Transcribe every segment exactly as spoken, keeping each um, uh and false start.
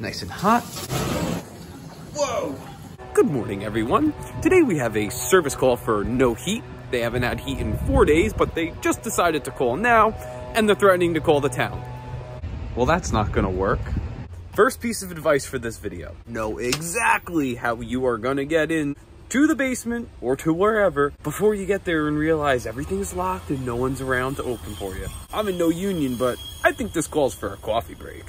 Nice and hot. Whoa! Good morning, everyone. Today we have a service call for no heat. They haven't had heat in four days, but they just decided to call now, and they're threatening to call the town. Well, that's not gonna work. First piece of advice for this video. Know exactly how you are gonna get in to the basement or to wherever before you get there and realize everything's locked and no one's around to open for you. I'm in no union, but I think this calls for a coffee break.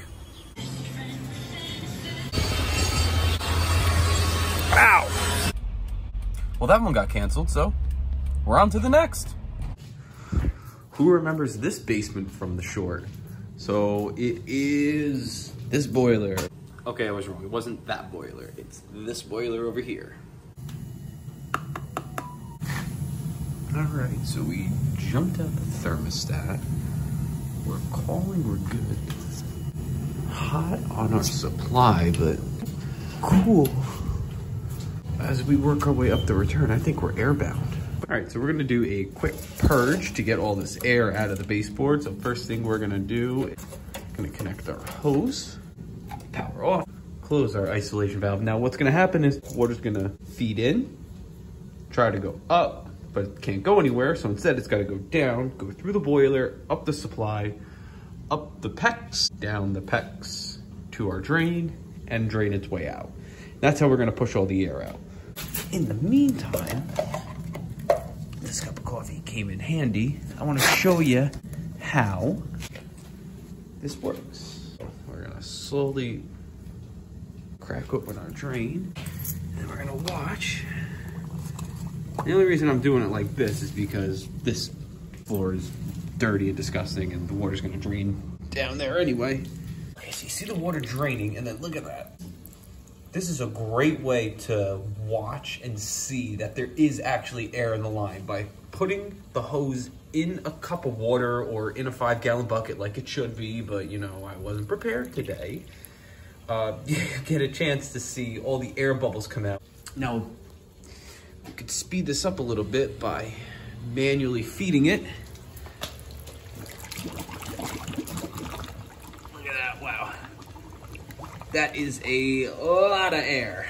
Ow! Well, that one got canceled, so we're on to the next. Who remembers this basement from the short? So it is this boiler. Okay, I was wrong. It wasn't that boiler. It's this boiler over here. All right, so we jumped out the thermostat. We're calling, we're good. Hot on our supply, but cool. As we work our way up the return, I think we're airbound. All right, so we're gonna do a quick purge to get all this air out of the baseboard. So first thing we're gonna do is gonna connect our hose, power off, close our isolation valve. Now what's gonna happen is water's gonna feed in, try to go up, but it can't go anywhere. So instead it's gotta go down, go through the boiler, up the supply, up the PEX, down the PEX to our drain, and drain its way out. That's how we're gonna push all the air out. In the meantime, this cup of coffee came in handy. I wanna show you how this works. We're gonna slowly crack open our drain and we're gonna watch. The only reason I'm doing it like this is because this floor is dirty and disgusting and the water's gonna drain down there anyway. Okay, so you see the water draining and then look at that. This is a great way to watch and see that there is actually air in the line by putting the hose in a cup of water or in a five gallon bucket like it should be, but you know, I wasn't prepared today. Uh, you get a chance to see all the air bubbles come out. Now, we could speed this up a little bit by manually feeding it. Look at that, wow. That is a lot of air.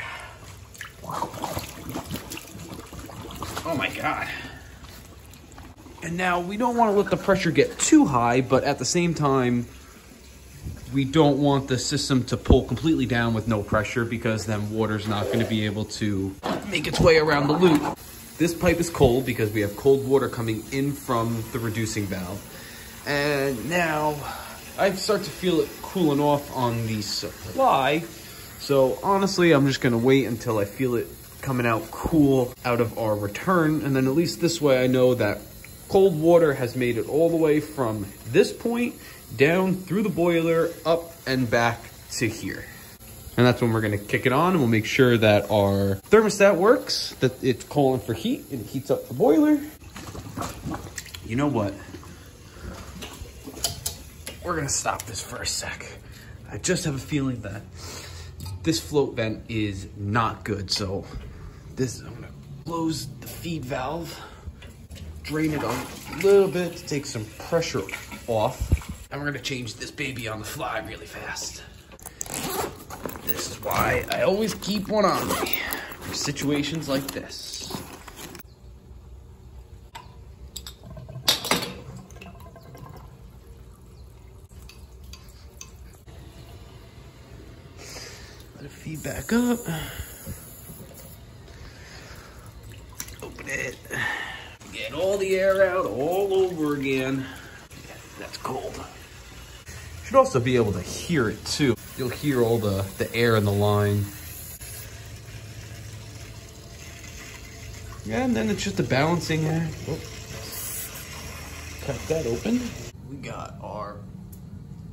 Oh my God. And now we don't want to let the pressure get too high, but at the same time, we don't want the system to pull completely down with no pressure because then water's not going to be able to make its way around the loop. This pipe is cold because we have cold water coming in from the reducing valve. And now I start to feel it cooling off on the supply. So honestly, I'm just gonna wait until I feel it coming out cool out of our return. And then at least this way, I know that cold water has made it all the way from this point down through the boiler, up and back to here. And that's when we're gonna kick it on and we'll make sure that our thermostat works, that it's calling for heat and it heats up the boiler. You know what? We're gonna stop this for a sec. I just have a feeling that this float vent is not good. So this, I'm gonna close the feed valve, drain it on a little bit to take some pressure off. And we're gonna change this baby on the fly really fast. This is why I always keep one on me for situations like this. Feed back up. Open it. Get all the air out all over again. Yeah, that's cold. You should also be able to hear it too. You'll hear all the, the air in the line. Yeah, and then it's just a balancing act. Cut that open. We got our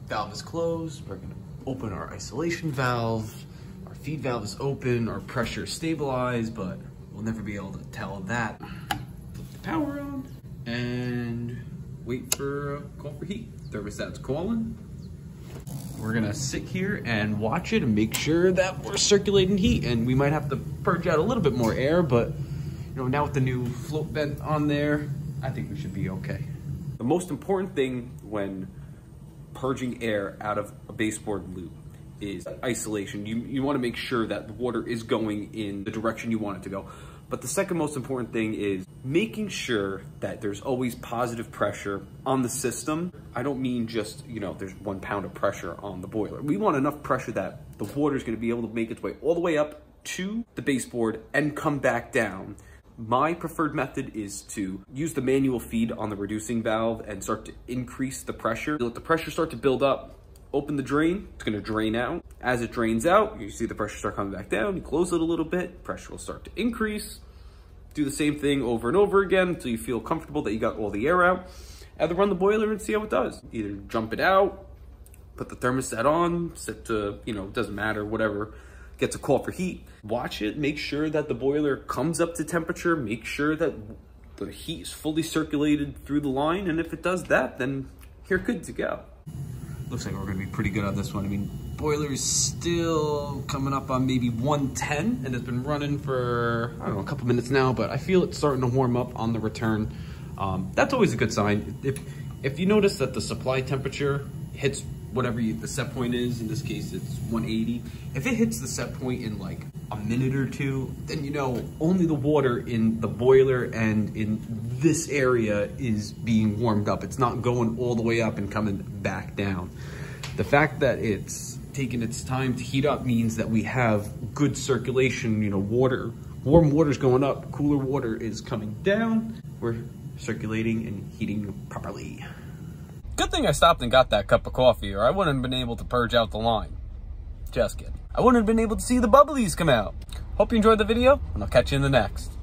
valve is closed. We're gonna open our isolation valve. Feed valve is open, our pressure is stabilized, but we'll never be able to tell that. Put the power on and wait for a call for heat. Thermostat's calling. We're gonna sit here and watch it and make sure that we're circulating heat, and we might have to purge out a little bit more air, but you know, now with the new float vent on there, I think we should be okay. The most important thing when purging air out of a baseboard loop is isolation. You, you wanna make sure that the water is going in the direction you want it to go. But the second most important thing is making sure that there's always positive pressure on the system. I don't mean just, you know, there's one pound of pressure on the boiler. We want enough pressure that the water is gonna be able to make its way all the way up to the baseboard and come back down. My preferred method is to use the manual feed on the reducing valve and start to increase the pressure. Let the pressure start to build up, open the drain, it's gonna drain out. As it drains out, you see the pressure start coming back down, you close it a little bit, pressure will start to increase. Do the same thing over and over again until you feel comfortable that you got all the air out. And then run the boiler and see how it does. Either jump it out, put the thermostat on, set to, you know, doesn't matter, whatever. Gets a call for heat, watch it, make sure that the boiler comes up to temperature, make sure that the heat is fully circulated through the line, and if it does that, then you're good to go. Looks like we're gonna be pretty good on this one. I mean, boiler is still coming up on maybe one ten, and it's been running for, I don't know, a couple minutes now, but I feel it's starting to warm up on the return. Um, that's always a good sign. If, if you notice that the supply temperature hits whatever you, the set point is, in this case it's one eighty. If it hits the set point in like a minute or two, then you know only the water in the boiler and in this area is being warmed up. It's not going all the way up and coming back down. The fact that it's taking its time to heat up means that we have good circulation, you know, water, warm water's going up, cooler water is coming down. We're circulating and heating properly. Good thing I stopped and got that cup of coffee, or I wouldn't have been able to purge out the line. Just kidding. I wouldn't have been able to see the bubblies come out. Hope you enjoyed the video, and I'll catch you in the next.